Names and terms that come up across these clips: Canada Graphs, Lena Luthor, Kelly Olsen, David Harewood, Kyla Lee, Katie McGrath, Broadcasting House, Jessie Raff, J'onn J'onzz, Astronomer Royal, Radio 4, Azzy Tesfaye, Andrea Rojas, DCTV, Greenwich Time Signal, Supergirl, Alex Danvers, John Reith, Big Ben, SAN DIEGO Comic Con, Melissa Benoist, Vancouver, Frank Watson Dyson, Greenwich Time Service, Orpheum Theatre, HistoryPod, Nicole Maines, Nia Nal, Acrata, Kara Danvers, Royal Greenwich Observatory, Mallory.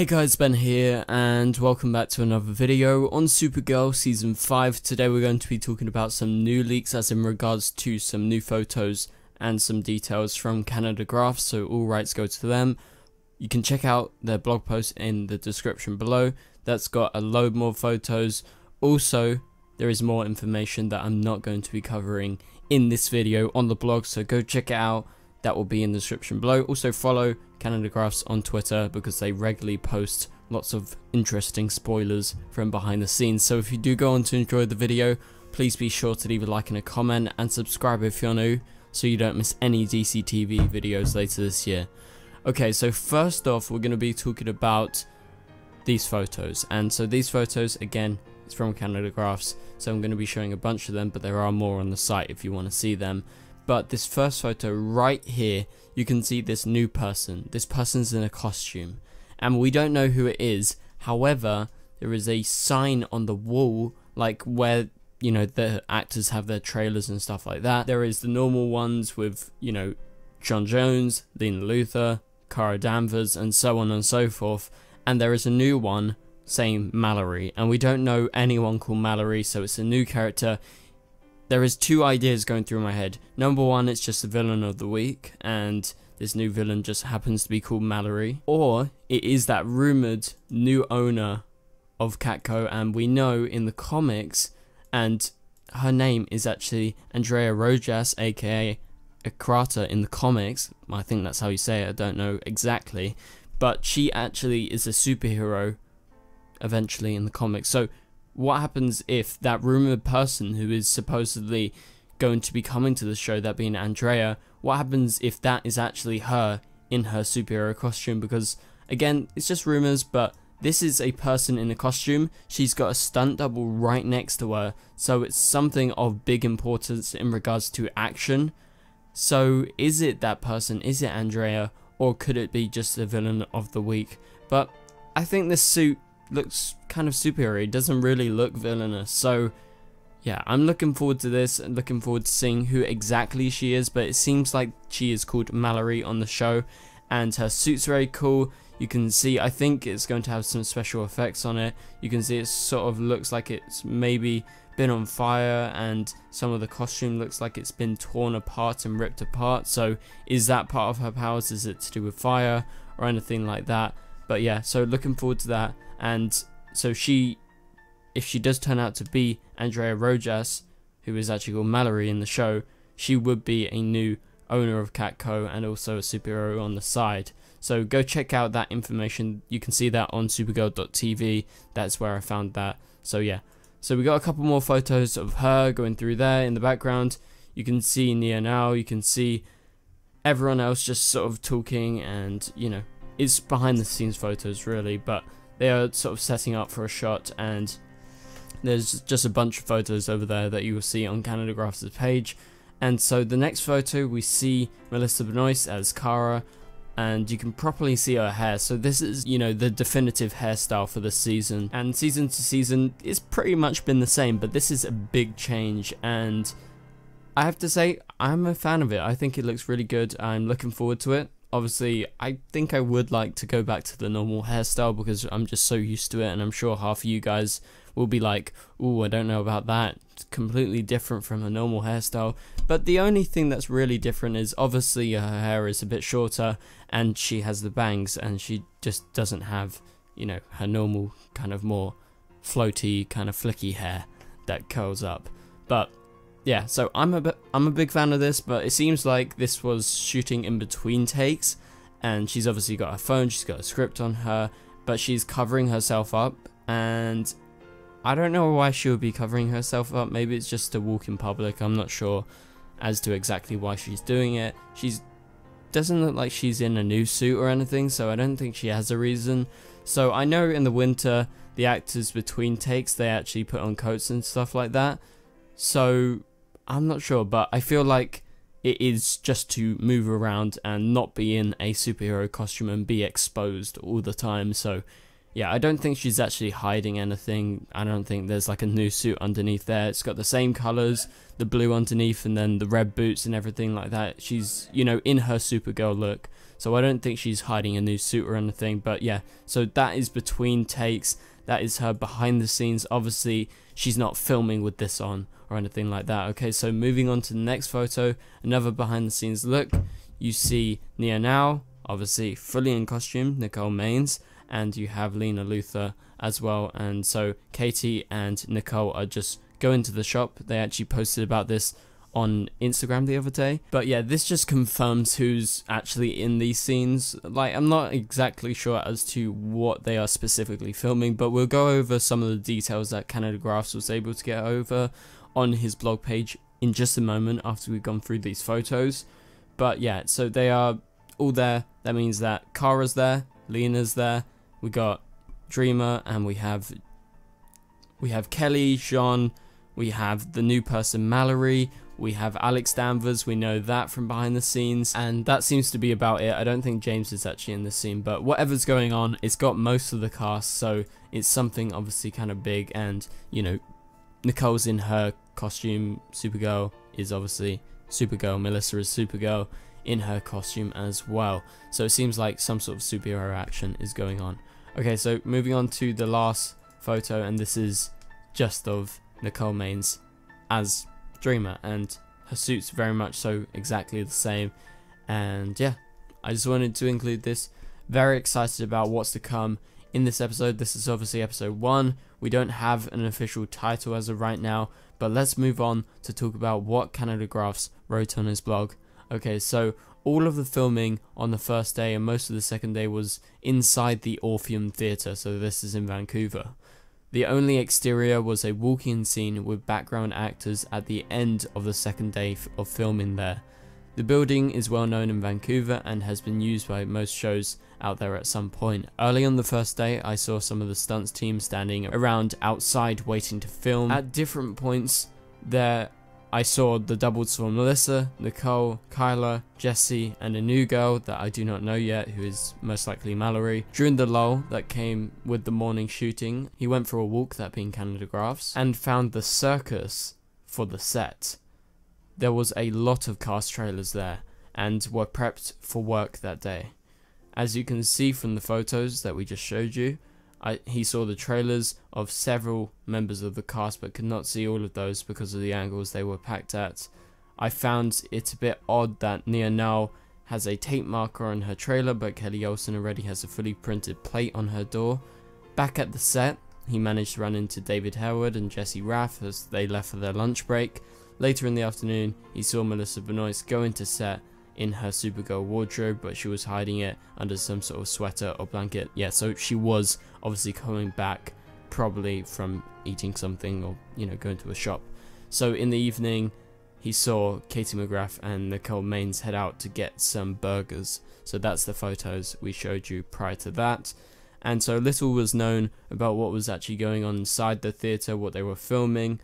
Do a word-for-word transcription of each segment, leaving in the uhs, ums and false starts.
Hey guys, Ben here and welcome back to another video on Supergirl Season five. Today we're going to be talking about some new leaks as in regards to some new photos and some details from Canada Graphs, so all rights go to them. You can check out their blog post in the description below. That's got a load more photos. Also, there is more information that I'm not going to be covering in this video on the blog, so go check it out. That will be in the description below. Also follow Canada Graphs on Twitter because they regularly post lots of interesting spoilers from behind the scenes. So if you do go on to enjoy the video, please be sure to leave a like and a comment and subscribe if you're new so you don't miss any D C T V videos later this year. Okay, so first off, we're going to be talking about these photos. And so these photos, again, it's from Canada Graphs. So I'm going to be showing a bunch of them, but there are more on the site if you want to see them. But this first photo right here, you can see this new person. This person's in a costume. And we don't know who it is. However, there is a sign on the wall, like where, you know, the actors have their trailers and stuff like that. There is the normal ones with, you know, J'onn J'onzz, Lena Luthor, Kara Danvers, and so on and so forth. And there is a new one saying Mallory. And we don't know anyone called Mallory, so it's a new character. There is two ideas going through my head. Number one, it's just the villain of the week, and this new villain just happens to be called Mallory. Or it is that rumoured new owner of CatCo, and we know in the comics, and her name is actually Andrea Rojas, aka Acrata in the comics. I think that's how you say it, I don't know exactly. But she actually is a superhero eventually in the comics. So what happens if that rumoured person who is supposedly going to be coming to the show, that being Andrea, what happens if that is actually her in her superhero costume? Because, again, it's just rumours, but this is a person in a costume. She's got a stunt double right next to her, so it's something of big importance in regards to action. So, is it that person? Is it Andrea? Or could it be just the villain of the week? But I think this suit looks kind of superior. It doesn't really look villainous, so yeah, I'm looking forward to this and looking forward to seeing who exactly she is, but it seems like she is called Mallory on the show, and her suit's very cool. You can see, I think it's going to have some special effects on it. You can see it sort of looks like it's maybe been on fire, and some of the costume looks like it's been torn apart and ripped apart, so is that part of her powers? Is it to do with fire or anything like that? But yeah, so looking forward to that. And so she, if she does turn out to be Andrea Rojas, who is actually called Mallory in the show, she would be a new owner of CatCo and also a superhero on the side. So go check out that information. You can see that on supergirl dot T V. That's where I found that. So yeah. So we got a couple more photos of her going through there in the background. You can see Nia Nal. You can see everyone else just sort of talking and, you know, it's behind the scenes photos really, but they are sort of setting up for a shot, and there's just a bunch of photos over there that you will see on Canada Graphs' page. And so the next photo we see Melissa Benoist as Kara, and you can properly see her hair. So this is, you know, the definitive hairstyle for this season, and season to season it's pretty much been the same, but this is a big change, and I have to say I'm a fan of it. I think it looks really good. I'm looking forward to it. Obviously, I think I would like to go back to the normal hairstyle because I'm just so used to it, and I'm sure half of you guys will be like, ooh, I don't know about that. It's completely different from a normal hairstyle. But the only thing that's really different is obviously her hair is a bit shorter and she has the bangs, and she just doesn't have, you know, her normal kind of more floaty kind of flicky hair that curls up. But yeah, so I'm a, I'm a big fan of this, but it seems like this was shooting in between takes, and she's obviously got her phone, she's got a script on her, but she's covering herself up, and I don't know why she would be covering herself up. Maybe it's just to walk in public, I'm not sure as to exactly why she's doing it. She doesn't look like she's in a new suit or anything, so I don't think she has a reason. So I know in the winter, the actors between takes, they actually put on coats and stuff like that, so I'm not sure, but I feel like it is just to move around and not be in a superhero costume and be exposed all the time. So yeah, I don't think she's actually hiding anything. I don't think there's like a new suit underneath there. It's got the same colours, the blue underneath and then the red boots and everything like that. She's, you know, in her Supergirl look. so I don't think she's hiding a new suit or anything. But yeah, so that is between takes. That is her behind the scenes. Obviously, she's not filming with this on or anything like that. Okay, so moving on to the next photo, another behind the scenes look. You see Nia Nal, obviously fully in costume, Nicole Maines, and you have Lena Luthor as well. And so Katie and Nicole are just going to the shop. They actually posted about this on Instagram the other day. But yeah, this just confirms who's actually in these scenes. Like, I'm not exactly sure as to what they are specifically filming, but we'll go over some of the details that Canada Graphs was able to get over on his blog page in just a moment after we've gone through these photos. But yeah, so they are all there. That means that Kara's there, Lena's there, we got Dreamer, and we have we have Kelly, J'onn, we have the new person Mallory, we have Alex Danvers, we know that from behind the scenes, and that seems to be about it. I don't think James is actually in this scene, but whatever's going on, it's got most of the cast, so it's something obviously kind of big. And you know, Nicole's in her costume, Supergirl is obviously Supergirl, Melissa is Supergirl in her costume as well, so it seems like some sort of superhero action is going on. Okay, so moving on to the last photo, and this is just of Nicole Maines as Dreamer, and her suit's very much so exactly the same. And yeah, I just wanted to include this. Very excited about what's to come in this episode. This is obviously episode one. We don't have an official title as of right now, but let's move on to talk about what Canada Graphs wrote on his blog. Okay, so all of the filming on the first day and most of the second day was inside the Orpheum Theatre, so this is in Vancouver. The only exterior was a walk-in scene with background actors at the end of the second day of filming there. The building is well known in Vancouver and has been used by most shows out there at some point. Early on the first day, I saw some of the stunts team standing around outside waiting to film. At different points there, I saw the doubles for Melissa, Nicole, Kyla, Jessie, and a new girl that I do not know yet, who is most likely Mallory. During the lull that came with the morning shooting, he went for a walk, that being Canada Graphs, and found the circus for the set. There was a lot of cast trailers there, and were prepped for work that day. As you can see from the photos that we just showed you, I, he saw the trailers of several members of the cast, but could not see all of those because of the angles they were packed at. I found it a bit odd that Nia Nal has a tape marker on her trailer, but Kelly Olsen already has a fully printed plate on her door. Back at the set, he managed to run into David Harewood and Jessie Raff as they left for their lunch break. Later in the afternoon, he saw Melissa Benoist go into set in her Supergirl wardrobe, but she was hiding it under some sort of sweater or blanket. Yeah, so she was obviously coming back, probably from eating something or, you know, going to a shop. So in the evening, he saw Katie McGrath and Nicole Maines head out to get some burgers. So that's the photos we showed you prior to that. And so little was known about what was actually going on inside the theatre, what they were filming.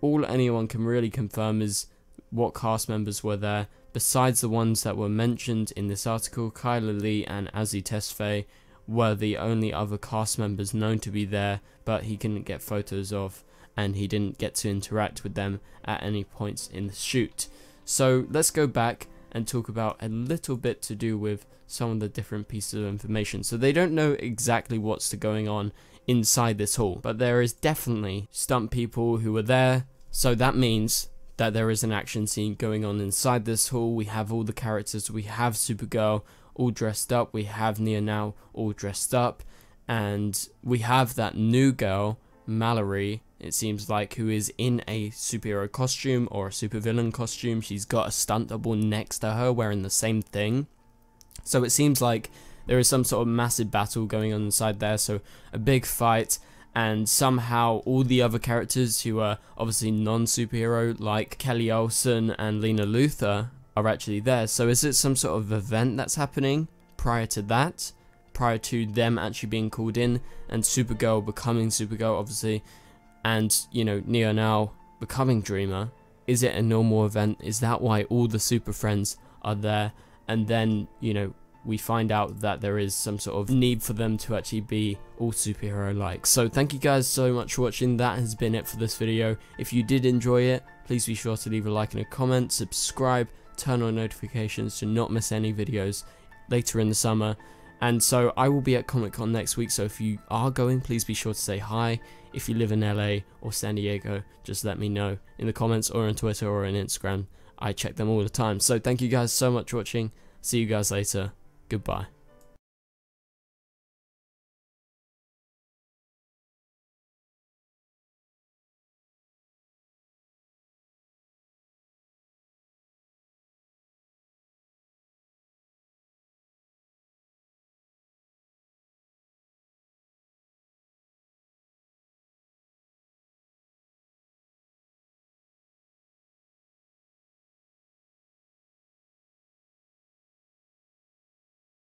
All anyone can really confirm is what cast members were there, besides the ones that were mentioned in this article. Kyla Lee and Azzy Tesfaye were the only other cast members known to be there, but he couldn't get photos of, and he didn't get to interact with them at any points in the shoot. So let's go back and talk about a little bit to do with some of the different pieces of information. So they don't know exactly what's going on inside this hall, but there is definitely stunt people who were there, so that means that there is an action scene going on inside this hall. We have all the characters, we have Supergirl all dressed up, we have Nia Nal all dressed up, and we have that new girl, Mallory, it seems like, who is in a superhero costume or a supervillain costume. She's got a stunt double next to her wearing the same thing. So it seems like there is some sort of massive battle going on inside there, so a big fight. And somehow all the other characters who are obviously non-superhero, like Kelly Olsen and Lena Luthor, are actually there. So is it some sort of event that's happening prior to that, prior to them actually being called in and Supergirl becoming Supergirl, obviously, and, you know, Nia Nal becoming Dreamer? Is it a normal event? Is that why all the super friends are there? And then, you know, we find out that there is some sort of need for them to actually be all superhero-like. So thank you guys so much for watching. That has been it for this video. If you did enjoy it, please be sure to leave a like and a comment, subscribe, turn on notifications to not miss any videos. later in the summer. And so I will be at Comic-Con next week, so if you are going, please be sure to say hi. If you live in L A or San Diego, just let me know in the comments or on Twitter or on Instagram. I check them all the time. So thank you guys so much for watching. See you guys later. Goodbye.